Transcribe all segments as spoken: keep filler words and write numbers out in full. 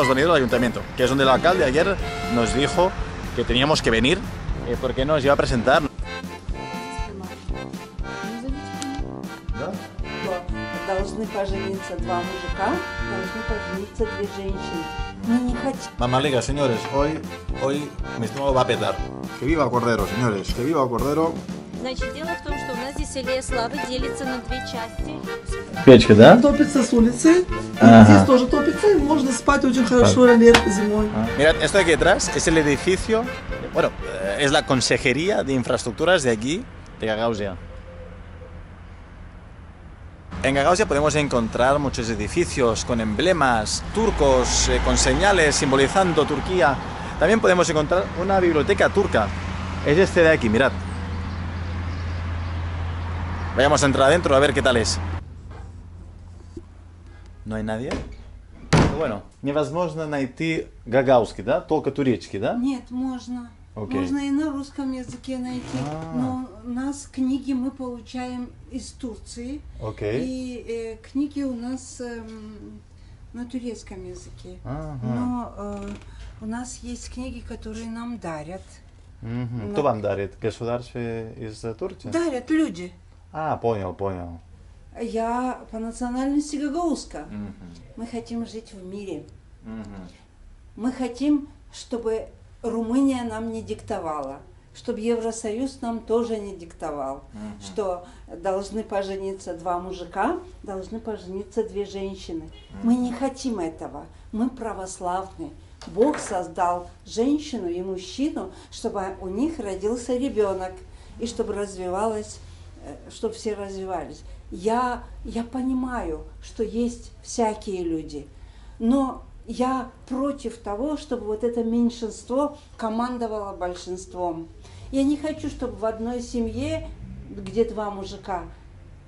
nos dan dinero del ayuntamiento, que es donde el alcalde ayer nos dijo que teníamos que venir eh, porque nos iba a presentar. Mamaliga, señores, hoy, hoy mi estómago va a petar. Que viva Cordero, señores, que viva Cordero. Значит, дело в том, что у нас здесь Аллея Славы делится на две части. Печка, да? Топится с улицы, ага. Здесь тоже топится, можно спать очень хорошо летом, зимой. Mirad, esto de aquí atrás es el edificio, bueno, es la Consejería de Infraestructuras de aquí, de Gagauzia. En Gagauzia podemos encontrar muchos edificios con emblemas turcos, eh, con señales simbolizando Turquía. También podemos encontrar una biblioteca turca, es este de aquí, mirad. Vayamos a entrar adentro a ver qué tal es. No hay nadie. Bueno, невозможно найти гагаузский, да? Только турецкий, да? Нет, можно. Okay. Можно и на русском языке найти. Ah. Но у нас книги мы получаем из Турции. Okay. И э, книги у нас э, на турецком языке. Uh-huh. Но э, у нас есть книги, которые нам дарят. Uh-huh. на... Кто вам дарит? Государство из Турции? Дарят люди. А, понял, понял. Я по национальности гагаузка. Mm-hmm. Мы хотим жить в мире. Mm-hmm. Мы хотим, чтобы Румыния нам не диктовала, чтобы Евросоюз нам тоже не диктовал, mm-hmm. что должны пожениться два мужика, должны пожениться две женщины. Mm-hmm. Мы не хотим этого. Мы православны. Бог создал женщину и мужчину, чтобы у них родился ребенок и чтобы развивалась, чтобы все развивались. Я, я понимаю, что есть всякие люди, но я против того, чтобы вот это меньшинство командовало большинством. Я не хочу, чтобы в одной семье, где два мужика,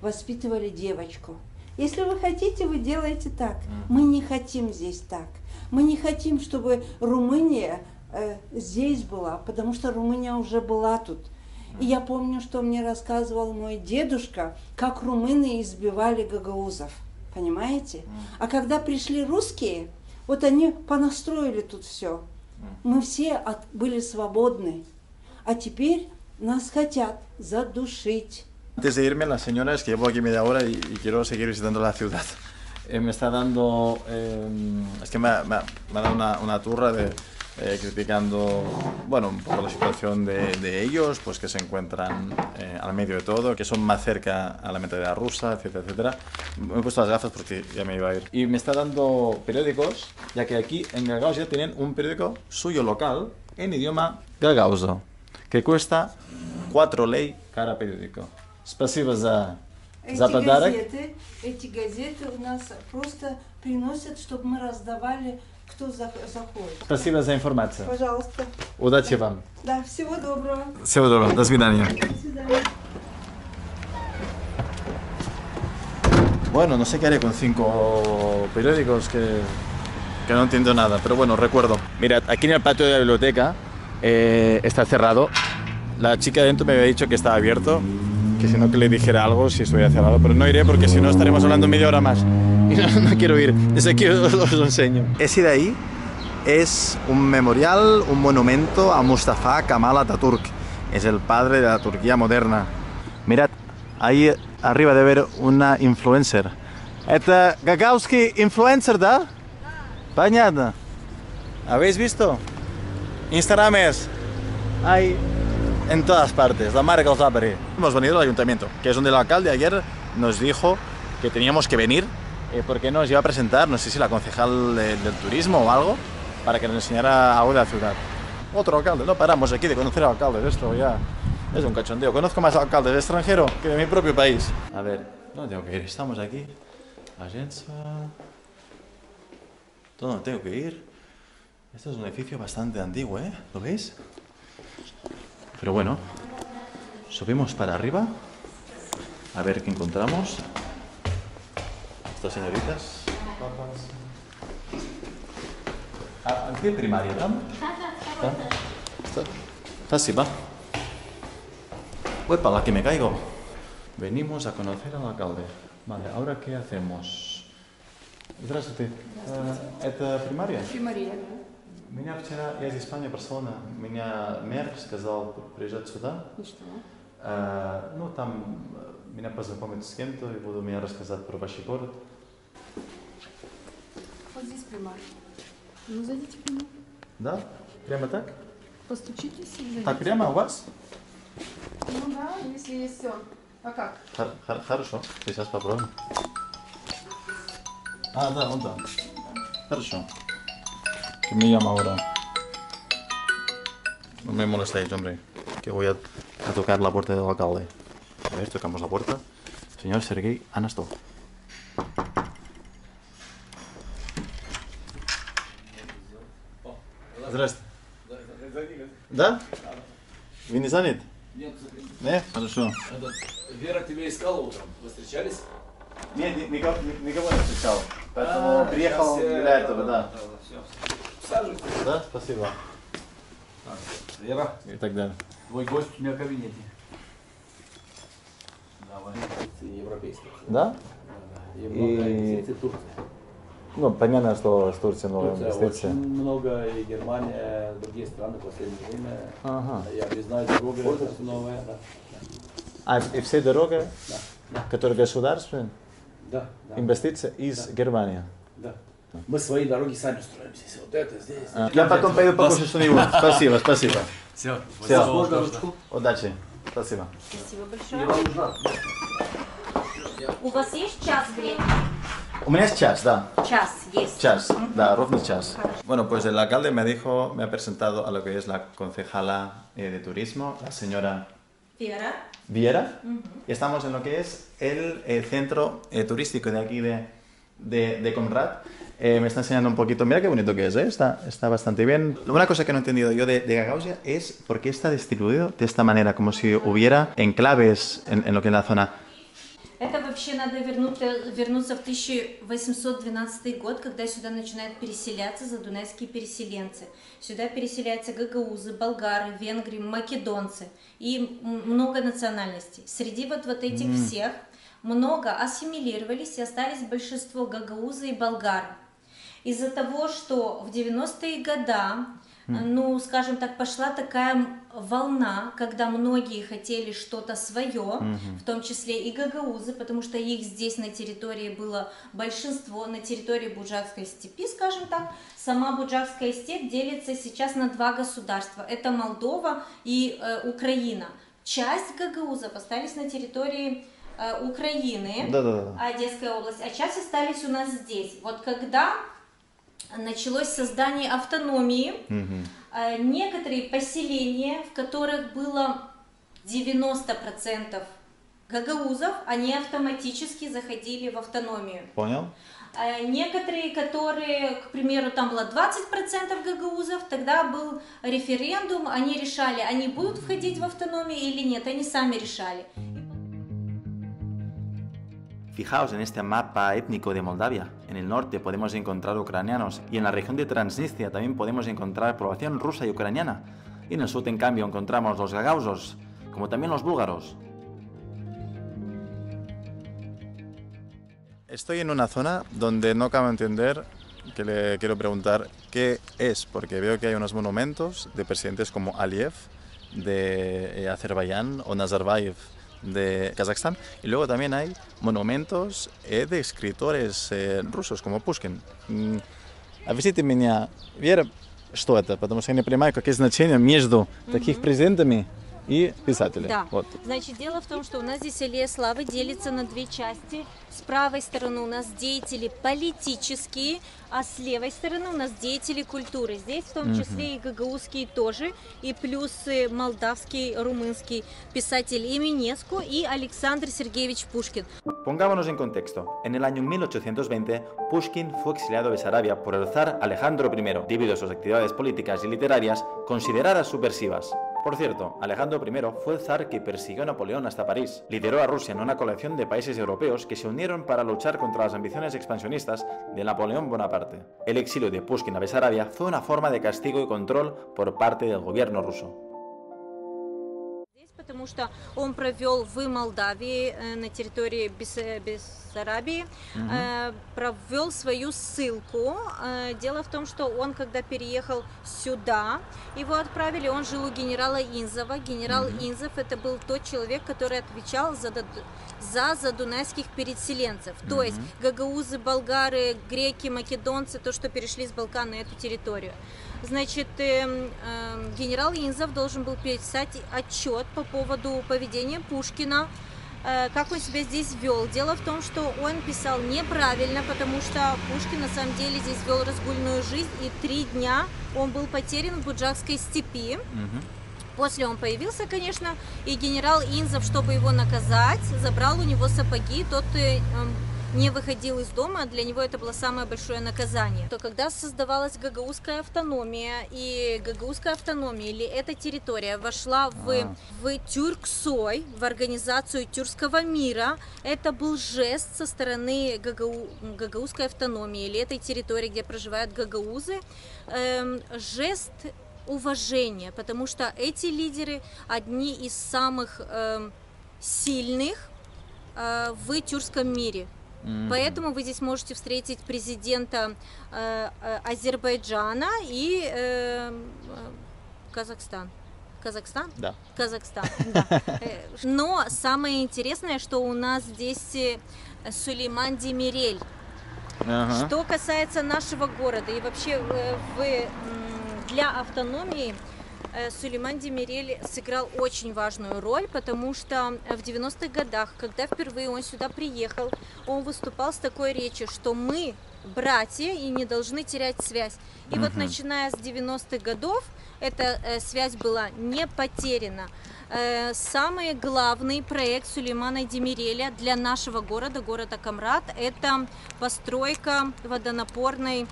воспитывали девочку. Если вы хотите, вы делаете так. Мы не хотим здесь так. Мы не хотим, чтобы Румыния э, здесь была, потому что Румыния уже была тут. И я помню, что мне рассказывал мой дедушка, как румыны избивали гагаузов, понимаете? А когда пришли русские, вот они понастроили тут все. Мы все от, были свободны, а теперь нас хотят задушить. Antes de irme, las señoras, que llevo aquí media hora y, y quiero seguir visitando la ciudad, eh, me está dando, eh, es que me ha, me ha, me ha dado una, una turra de... Eh, criticando, bueno, un poco la situación de, de ellos, pues que se encuentran eh, al medio de todo, que son más cerca a la mentalidad rusa, etcétera, etcétera. Me he puesto las gafas porque ya me iba a ir. Y me está dando periódicos, ya que aquí en Gagauzia tienen un periódico suyo local en idioma gagauzo, que cuesta cuatro lei cada periódico. Спасибо за, за подарок. Эти газеты у нас просто приносят, чтобы мы раздавали. Кто заходит. Спасибо за информацию. Пожалуйста. Удачи вам. Да, всего доброго. Всего доброго. До свидания. До свидания. Bueno, no sé qué haré con cinco periódicos que, que no entiendo nada, pero bueno, recuerdo. Mirad, aquí en el patio de la biblioteca eh, está cerrado. La chica dentro me había dicho que estaba abierto, que si no que le dijera algo si estuviera cerrado, pero no iré porque si no estaremos hablando media hora más. No, no quiero ir, desde aquí os lo enseño. Ese de ahí es un memorial, un monumento a Mustafa Kemal Atatürk. Es el padre de la Turquía moderna. Mirad, ahí arriba debe haber una influencer. Это гагаузский influencer, ¿да? Понятно. ¿Habéis visto? Instagram es. Hay en todas partes, la marca os abre. Hemos venido al ayuntamiento, que es donde el alcalde ayer nos dijo que teníamos que venir. Porque nos iba a presentar, no sé si la concejal de, del turismo o algo, para que nos enseñara algo de la ciudad. Otro alcalde, no paramos aquí de conocer a alcaldes, esto ya es un cachondeo. Conozco más alcaldes de extranjero que de mi propio país. A ver, ¿dónde tengo que ir? Estamos aquí, agencia. ¿Dónde tengo que ir? Este es un edificio bastante antiguo, ¿eh? ¿Lo veis? Pero bueno, subimos para arriba, a ver qué encontramos. Estas señoritas. ¿A qué primaria там? Спасибо. Voy para la que me caigo. Venimos a conocer al alcalde. Vale, ¿ahora qué hacemos? Здравствуйте. Здравствуйте. Это Примария? Примария. Меня вчера, я из Испании, Барселона, меня мэр сказал приезжать сюда. И что? Э, ну, там меня познакомят с кем-то и буду мне рассказать про ваш город. Вот здесь Примар. Ну, зайдите к нему. Да? Прямо так? Постучитесь и зайдите. А прямо у вас? Ну да, если есть все. А как? Хор хор хорошо, сейчас попробуем. А, да, он да. Хорошо. Me llama ahora. No me molestéis, hombre, que voy a, a tocar la puerta del alcalde. A ver, tocamos la puerta. Señor Sergei Anastov. Здравствуйте. Да? Вы не занят? Нет. Нет? Хорошо. Вера тебя искала утром. Вы встречались? Нет, никого, никого не встречал. Поэтому а, приехал для этого, да. Саживайте. Да, спасибо. Так, Вера. И так далее. Твой гость у меня в кабинете. Давай. Ты европейский. Да? Да, да. Европа, и... и Турция. Ну, понятно, что с Турцией много инвестиций. Много и Германия, другие страны в последнее время. Ага. Я признаю, дорога новая. Да. А и все дороги, да. Да. Которые государственные, да, да. Инвестиции из да. Германии? Да. Мы свои дороги сами строим здесь. Вот это, здесь. А. Я потом пойду покушать что-нибудь. Спасибо, спасибо. Все. Все. Можно ручку? Удачи. Спасибо. Спасибо большое. У вас есть час времени? У меня есть час, да. Час есть. Час, да, ровно час. Bueno, pues el alcalde me dijo, me ha presentado a lo que es la concejala de turismo, la señora Viera. Viera. Y estamos en lo que es el eh, centro eh, turístico de aquí de, de, de Comrat. Eh, me está enseñando un poquito, mira qué bonito que es, ¿eh? Está, está bastante bien. Una cosa que no he entendido yo de, de Gagauzia es por qué está distribuido de esta manera, como si hubiera enclaves en, en lo que es la zona. Это вообще надо вернуться в тысяча восемьсот двенадцатый год, когда сюда начинают переселяться задунайские переселенцы. Сюда переселяются гагаузы, болгары, венгры, македонцы и много национальностей. Среди вот, вот этих mm. всех много ассимилировались и остались большинство гагаузы и болгары. Из-за того, что в девяностые годы, ну, скажем так, пошла такая волна, когда многие хотели что-то свое, mm-hmm. в том числе и гагаузы, потому что их здесь на территории было большинство, на территории Буджакской степи, скажем так. Сама Буджакская степь делится сейчас на два государства, это Молдова и э, Украина. Часть гагаузов остались на территории э, Украины, да -да -да. Одесская область, а часть остались у нас здесь. Вот когда... началось создание автономии. Угу. Некоторые поселения, в которых было девяносто процентов гагаузов, они автоматически заходили в автономию. Понял. Некоторые, которые, к примеру, там было двадцать процентов гагаузов, тогда был референдум, они решали, они будут входить в автономию или нет, они сами решали. Fijaos en este mapa étnico de Moldavia. En el norte podemos encontrar ucranianos y en la región de Transnistria también podemos encontrar población rusa y ucraniana. Y en el sur, en cambio, encontramos los gagauzos, como también los búlgaros. Estoy en una zona donde no acabo de entender, que le quiero preguntar qué es, porque veo que hay unos monumentos de presidentes como Aliyev de Azerbaiyán o Nazarbayev de Kazajstán, y luego también hay monumentos eh, de escritores eh, rusos, como Pushkin. Объясните меня, Вера, что это, потому что я не понимаю, какие значения между таких президентами и писателями. Да. Вот. Значит, дело в том, что у нас здесь Аллея Славы делится на две части. С правой стороны у нас деятели политические, а с левой стороны у нас деятели культуры. Здесь в том числе и гагаузские тоже, и плюс молдавский, румынский писатель Эминеску и Александр Сергеевич Пушкин. Pongámonos en contexto. En el año mil ochocientos veinte, Pushkin fue exiliado de Besarabia por el zar Alejandro Primero, debido a sus actividades políticas y literarias consideradas subversivas. Por cierto, Alejandro Primero fue el zar que persiguió a Napoleón hasta París. Lideró a Rusia en una coalición de países europeos que se unieron para luchar contra las ambiciones expansionistas de Napoleón Bonaparte. El exilio de Pushkin a Besarabia fue una forma de castigo y control por parte del gobierno ruso. потому что он провел в Молдавии, на территории Бессарабии, угу. провел свою ссылку. Дело в том, что он, когда переехал сюда, его отправили, он жил у генерала Инзова. Генерал угу. Инзов это был тот человек, который отвечал за, за задунайских переселенцев. Угу. То есть гагаузы, болгары, греки, македонцы, то, что перешли с Балкан на эту территорию. Значит, э, э, генерал Инзов должен был писать отчет по поводу поведения Пушкина, э, как он себя здесь вел. Дело в том, что он писал неправильно, потому что Пушкин на самом деле здесь вел разгульную жизнь, и три дня он был потерян в Буджакской степи. Угу. После он появился, конечно, и генерал Инзов, чтобы его наказать, забрал у него сапоги, тот... Э, э, не выходил из дома, для него это было самое большое наказание. То когда создавалась гагаузская автономия, и гагаузская автономия, или эта территория, вошла в, а. в Тюрксой, в организацию Тюркского мира, это был жест со стороны гагау, гагаузской автономии, или этой территории, где проживают гагаузы, эм, жест уважения, потому что эти лидеры одни из самых эм, сильных э, в тюркском мире. Поэтому вы здесь можете встретить президента э, Азербайджана и э, Казахстан. Казахстан? Да. Казахстан, да. Но самое интересное, что у нас здесь Сулейман Демирель. Ага. Что касается нашего города и вообще вы, для автономии, Сулейман Демирель сыграл очень важную роль, потому что в девяностых годах, когда впервые он сюда приехал, он выступал с такой речью, что мы братья и не должны терять связь. И угу. вот начиная с девяностых годов эта связь была не потеряна. Самый главный проект Сулеймана Демиреля для нашего города, города Комрат, это постройка водонапорной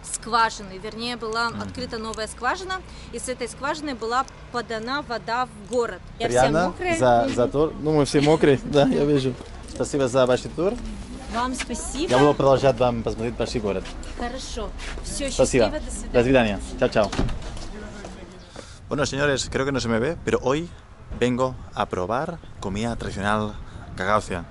скважины, вернее, была открыта новая скважина, и с этой скважины была подана вода в город. Я Риана, вся мокрая. За, за тур. Ну, мы все мокрые, да, я вижу. Спасибо за ваш тур. Вам спасибо. Я буду продолжать вам посмотреть ваш город. Хорошо. Все, спасибо. Счастливо, до свидания. До свидания. Chao, chao. Bueno, señores, creo que no se me ve, pero hoy vengo a probar comida tradicional Gagauzia.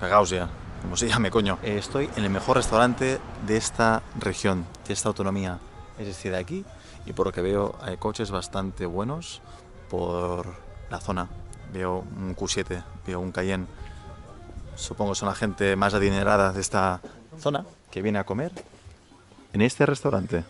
Gagauzia. Como se llame, coño. Estoy en el mejor restaurante de esta región, de esta autonomía, es decir, de aquí. Y por lo que veo hay coches bastante buenos por la zona. Veo un Q siete, veo un Cayenne. Supongo son la gente más adinerada de esta zona que viene a comer en este restaurante.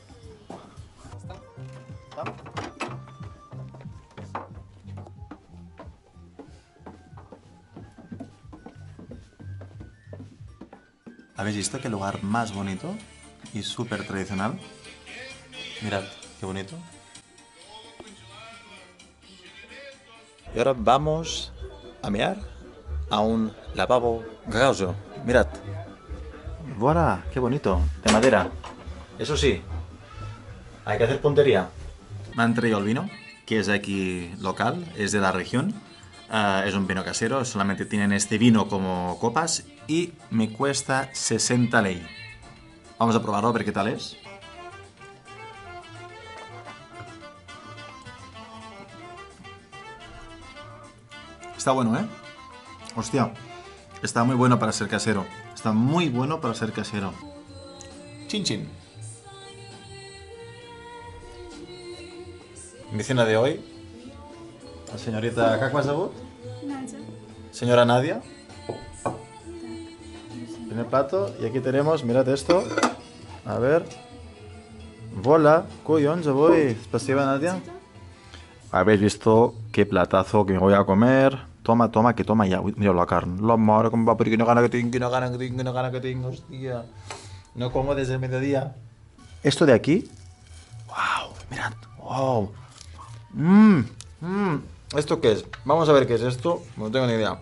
¿Habéis visto qué lugar más bonito y súper tradicional? Mirad, qué bonito. Y ahora vamos a mirar a un lavabo gagauzio. Mirad. ¡Voilà! ¡Qué bonito! De madera. Eso sí, hay que hacer puntería. Me han traído el vino, que es de aquí local, es de la región. Uh, es un vino casero, solamente tienen este vino como copas y me cuesta sesenta lei. Vamos a probarlo a ver qué tal es. Está bueno, ¿eh? Hostia, está muy bueno para ser casero. Está muy bueno para ser casero. Chin chin. Mi cena de hoy. La señorita, ¿cómo se llama? Nadia. Señora Nadia. Primer plato, y aquí tenemos, mirad esto. A ver. Vola, coyón, se voy. Pasiva, Nadia. Habéis visto qué platazo que me voy a comer. Toma, toma, que toma ya. Uy, mira la carne. La madre, como va, porque no gana que tengo, que no gana que tengo, que no gana que tengo, hostia. No como desde el mediodía. Esto de aquí. ¡Wow! Mirad. ¡Wow! Mmm. Mmm. ¿Esto qué es? Vamos a ver qué es esto, no tengo ni idea.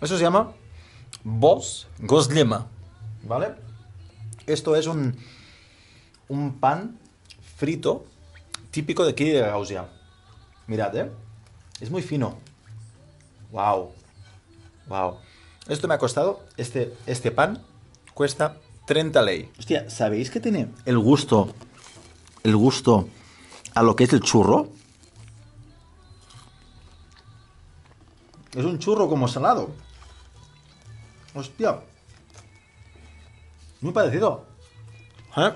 Eso se llama Voss Goslema, ¿vale? Esto es un, un pan frito típico de aquí de Gagauzia. Mirad, ¿eh? Es muy fino. ¡Wow! ¡Wow! Esto me ha costado, este, este pan cuesta treinta lei. Hostia, ¿sabéis que tiene el gusto, el gusto a lo que es el churro? Es un churro como salado. Hostia. Muy parecido. ¿Eh?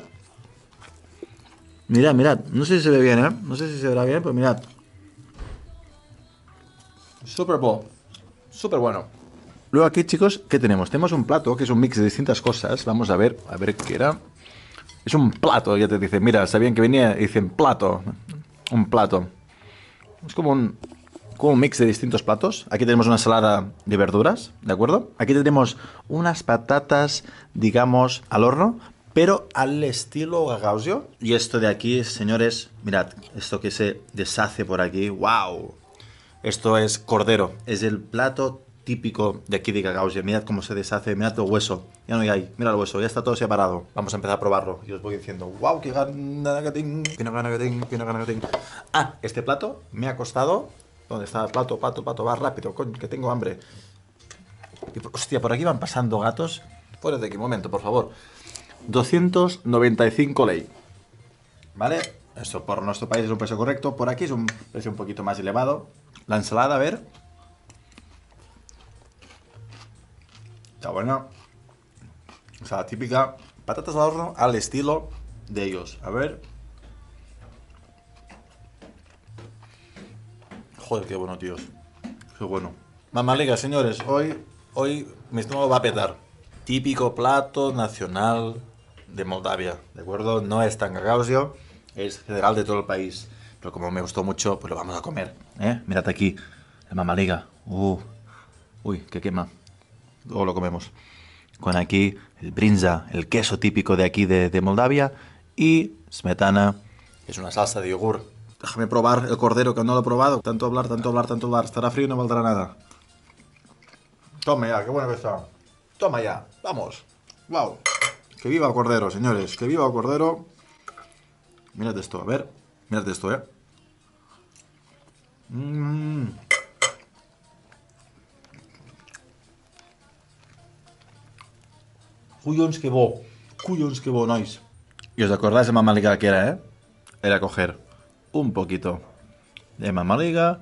Mirad, mirad. No sé si se ve bien, ¿eh? No sé si se verá bien, pero mirad. Súper bueno. Súper bueno. Luego aquí, chicos, ¿qué tenemos? Tenemos un plato que es un mix de distintas cosas. Vamos a ver, a ver qué era. Es un plato, ya te dicen. Mira, sabían que venía y dicen plato. Un plato. Es como un, como un mix de distintos platos. Aquí tenemos una ensalada de verduras, ¿de acuerdo? Aquí tenemos unas patatas, digamos, al horno, pero al estilo gagauzio. Y esto de aquí, señores, mirad, esto que se deshace por aquí, ¡wow! Esto es cordero, es el plato típico de aquí de Gagauzia. Mirad cómo se deshace, mirad el hueso, ya no hay, mirad el hueso, ya está todo separado. Vamos a empezar a probarlo y os voy diciendo, wow, qué gana que tengo, qué gana que tengo, qué gana que tengo. Ah, este plato me ha costado, ¿dónde está el plato, plato, plato? Va rápido, coño, que tengo hambre. Y, hostia, por aquí van pasando gatos, fuera de aquí, un momento, por favor. doscientos noventa y cinco lei, ¿vale? Esto por nuestro país es un precio correcto, por aquí es un precio un poquito más elevado. La ensalada, a ver. Está buena. Ensalada típica. Patatas al horno al estilo de ellos. A ver. Joder, qué bueno, tíos. Qué bueno. Mamaliga, señores. Hoy, hoy mi estómago va a petar. Típico plato nacional de Moldavia. ¿De acuerdo? No es tan gagauzio. Es general de todo el país. Pero como me gustó mucho, pues lo vamos a comer, ¿eh? Mirad aquí, la mamaliga. Uh, uy, que quema. Luego lo comemos. Con aquí el brinza, el queso típico de aquí de, de Moldavia. Y smetana, que es una salsa de yogur. Déjame probar el cordero, que no lo he probado. Tanto hablar, tanto hablar, tanto hablar. Estará frío y no valdrá nada. Toma ya, qué buena que está. Toma ya, vamos. Wow. Que viva el cordero, señores. Que viva el cordero. Mirad esto, a ver. Mirad esto, ¿eh? Mm. Cuyons que bo, cuyons que bo, nois. Y os acordáis de mamaliga que era, ¿eh? Era coger un poquito de mamaliga,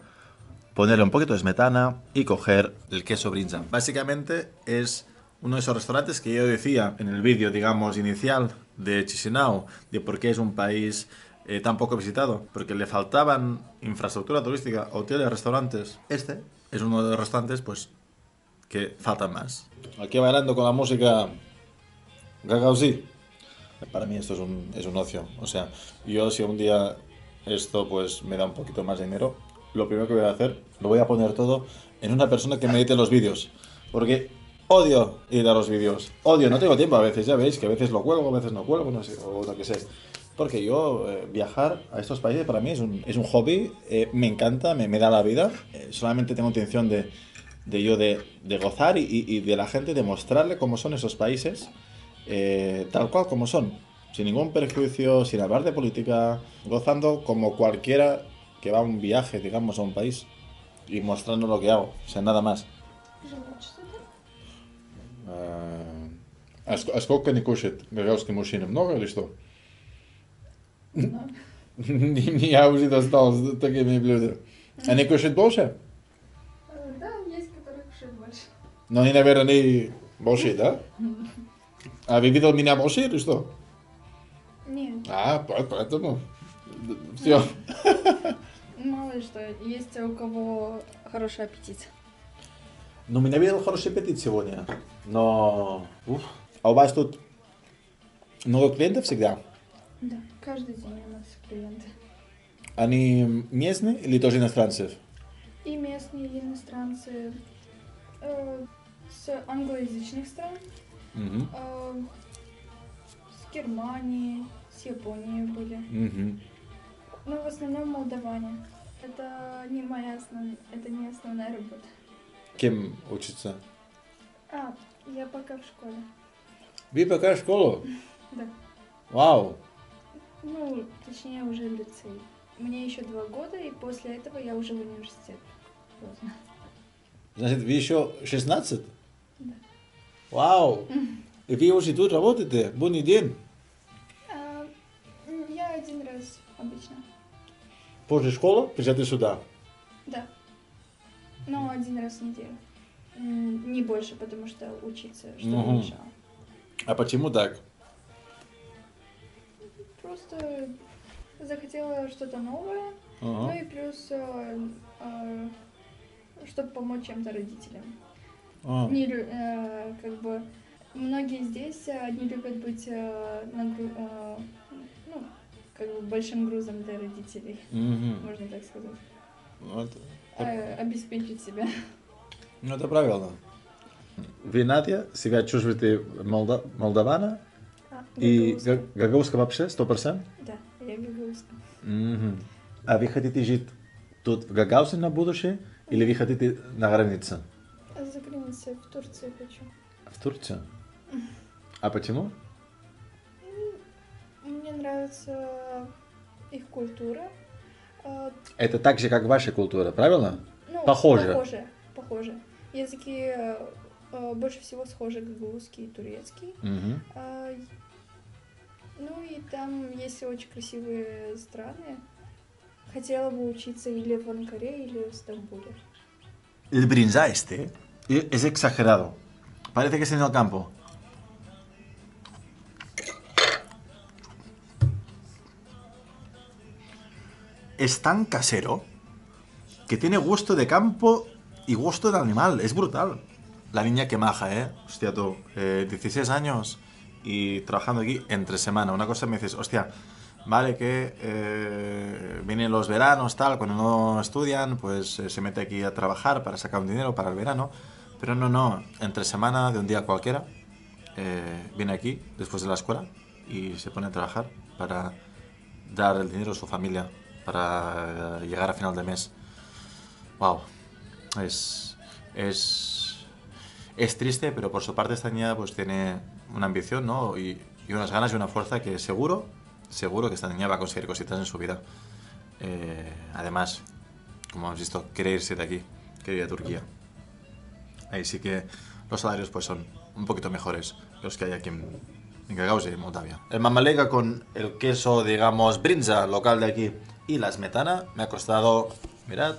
ponerle un poquito de smetana y coger el queso brinza. Básicamente es uno de esos restaurantes que yo decía en el vídeo, digamos, inicial de Chisinau, de por qué es un país... Eh, tan poco visitado, porque le faltaban infraestructura turística, hoteles, restaurantes. Este es uno de los restaurantes, pues, que faltan más. Aquí bailando con la música gagauzí. Para mí esto es un, es un ocio. O sea, yo si un día esto pues me da un poquito más de dinero, lo primero que voy a hacer, lo voy a poner todo en una persona que me edite los vídeos. Porque odio editar los vídeos. Odio, no tengo tiempo a veces, ya veis, que a veces lo cuelgo, a veces no cuelgo, no sé, o lo que sea. Porque yo eh, viajar a estos países para mí es un, es un hobby, eh, me encanta, me, me da la vida. Eh, solamente tengo intención de, de yo de, de gozar y, y de la gente de mostrarle cómo son esos países, eh, tal cual como son. Sin ningún perjuicio, sin hablar de política, gozando como cualquiera que va a un viaje, digamos, a un país. Y mostrando lo que hago, o sea, nada más. ¿A сколько не кушает гагаузский мужчина? Много или что? Я уже достал с такими блюдами. Они кушают больше? Да, есть, которые кушают больше. Но они, наверное, не большие, да? А вы видел меня больше или что? Нет. А, поэтому... Все. Мало что, есть у кого хороший аппетит. Ну, у меня видел хороший аппетит сегодня. Но... А у вас тут много клиентов всегда? Да, каждый день у нас клиенты. Они местные или тоже иностранцы? И местные, и иностранцы. Э, с англоязычных стран, угу. э, с Германии, с Японии были. Угу. Но в основном молдаване. Это не моя основная, это не основная работа. Кем учиться? А, я пока в школе. Вы пока в школу? Да. Вау! Ну, точнее, уже в лицей. Мне еще два года, и после этого я уже в университет. Поздно. Значит, вы еще шестнадцать? Да. Вау! И вы уже тут работаете? Будний день? А, я один раз обычно. После школы приезжаете сюда? Да. Ну, один раз в неделю. Не больше, потому что учиться, что угу. мешало. А почему так? Просто захотела что-то новое. Угу. Ну и плюс, э, э, чтобы помочь чем-то родителям. А. Не, э, как бы, многие здесь, они любят быть э, нагру... э, ну, как бы большим грузом для родителей, угу. можно так сказать. Вот. Э, обеспечить себя. Ну, это правильно. Вы, Надя, себя чувствуете молда... молдавана? А, и гагаузка вообще сто процентов? Да, я гагаузка. Угу. А вы хотите жить тут, в Гагаузе, на будущее? Mm-hmm. Или вы хотите на границе? За границей, в Турции хочу. В Турции? Mm-hmm. А почему? Мне нравится их культура. Это так же, как ваша культура, правильно? Ну, похоже. Похоже. Похоже. Языки э, больше всего схожи гагаузский и турецкий. Mm-hmm. э, ну и там есть очень красивые страны. Хотела бы учиться или в Анкаре, или в Стамбуле. El Brinza este es exagerado. Parece que es en el campo. Es tan casero que tiene gusto de campo y gusto de animal. Es brutal. La niña que maja, ¿eh? Hostia, tú, eh, dieciséis años y trabajando aquí entre semana. Una cosa me dices, hostia... Vale, que eh, vienen los veranos, tal, cuando no estudian, pues eh, se mete aquí a trabajar para sacar un dinero para el verano. Pero no, no, entre semana, de un día cualquiera, eh, viene aquí después de la escuela y se pone a trabajar para dar el dinero a su familia, para llegar a final de mes. Wow, es, es, es triste, pero por su parte esta niña pues tiene una ambición, ¿no? Y, y unas ganas y una fuerza que seguro... Seguro que esta niña va a conseguir cositas en su vida. Eh, además, como hemos visto, quiere irse de aquí, quiere ir a Turquía. Ahí sí que los salarios pues son un poquito mejores que los que hay aquí en, en Gagauzia y en Moldavia. El Mamaliga con el queso, digamos, Brinza, local de aquí, y la Smetana me ha costado, mirad,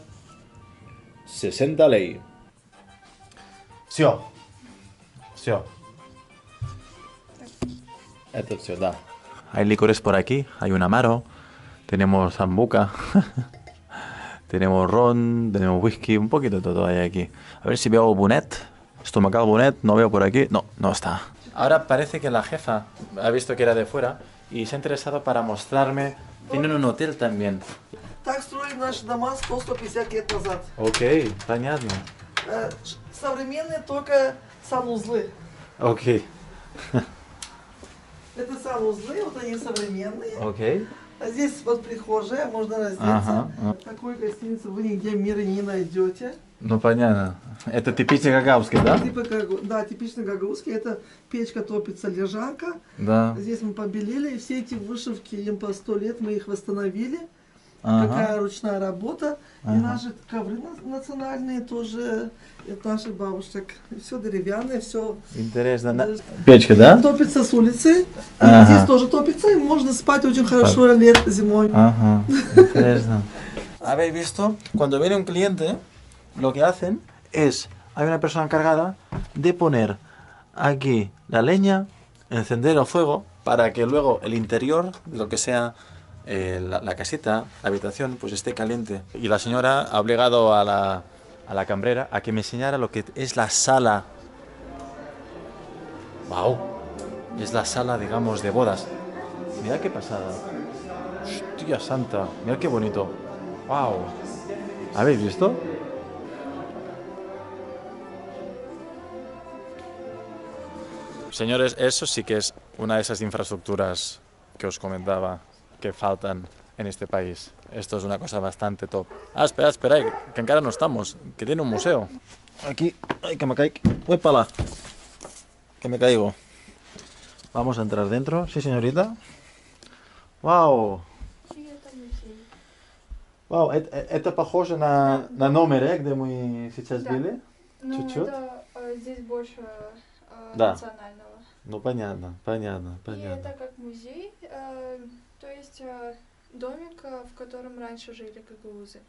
sesenta lei. Все. Все. Это все, да. Hay licores por aquí, hay un amaro, tenemos sambuca, tenemos ron, tenemos whisky, un poquito de todo hay aquí. A ver si veo Bunet, estomacal Bunet, no veo por aquí, no, no está. Ahora parece que la jefa ha visto que era de fuera y se ha interesado para mostrarme, tienen un hotel también. Так строили наши дома сто пятьдесят лет назад. Окей, понятно. Современные только санузлы. Окей. Это санузлы, вот они современные. Окей. А здесь вот прихожая, можно раздеться. Ага. Такую гостиницу вы нигде в мире не найдете. Ну понятно. Это типично гагаузский, да? Типа, да, типично гагаузский. Это печка топится, лежанка. Да. Здесь мы побелили, и все эти вышивки, им по сто лет, мы их восстановили. Ага. Такая ручная работа. Ага. И наши ковры национальные тоже от наших бабушек. Все деревянное, все... Интересно. На... Печка, да? Топится с улицы. Ага. Здесь тоже топится. И можно спать очень хорошо лет, зимой. Ага. Интересно. Habéis visto, cuando viene un cliente, lo que hacen es, hay una persona encargada de poner aquí la leña, encender el fuego, para que luego el interior, lo que sea... Eh, la, la caseta, la habitación, pues esté caliente. Y la señora ha obligado a la, a la cambrera a que me enseñara lo que es la sala. ¡Wow! Es la sala, digamos, de bodas. Mirad qué pasada. ¡Hostia santa! Mirad qué bonito. ¡Wow! ¿Habéis visto? Señores, eso sí que es una de esas infraestructuras que os comentaba que faltan en este país. Esto es una cosa bastante top. Ah, espera, espera, que encara no estamos, que tiene un museo. Aquí, ay, que me caigo. Voy para la. Que me caigo. Vamos a entrar dentro, sí, señorita. Wow. Wow, это похоже на на номер, где мы сейчас были. Чуть-чуть. Здесь больше национального. Ну понятно, понятно, понятно. И это как музей. То есть домик, в котором раньше жили гагаузы.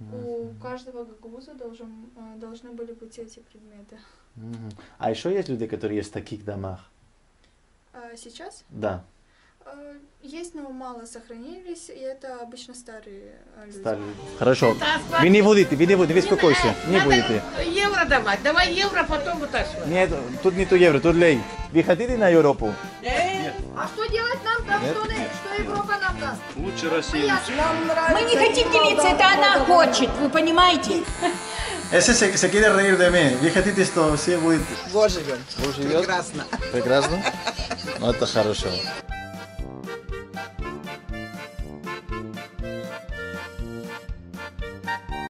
У каждого гагуза должен, должны были быть эти предметы. А еще есть люди, которые есть в таких домах? Сейчас? Да. Есть, но мало сохранились, и это обычно старые люди. Старые. Хорошо. Вы не будете, вы не будете, вы спокойся. Не будете. Евро давать, давай евро, потом вытаскивай. Нет, тут не то евро, тут лей. Вы хотите на Европу? Нет. А что делать нам там, что, что Европа нам даст? Лучше Россия. Мы не хотим делиться, это она хочет, вы понимаете? Если se quiere reír de mí, вы хотите, что все будет... Вот живем. Прекрасно. Прекрасно? Ну это хорошо.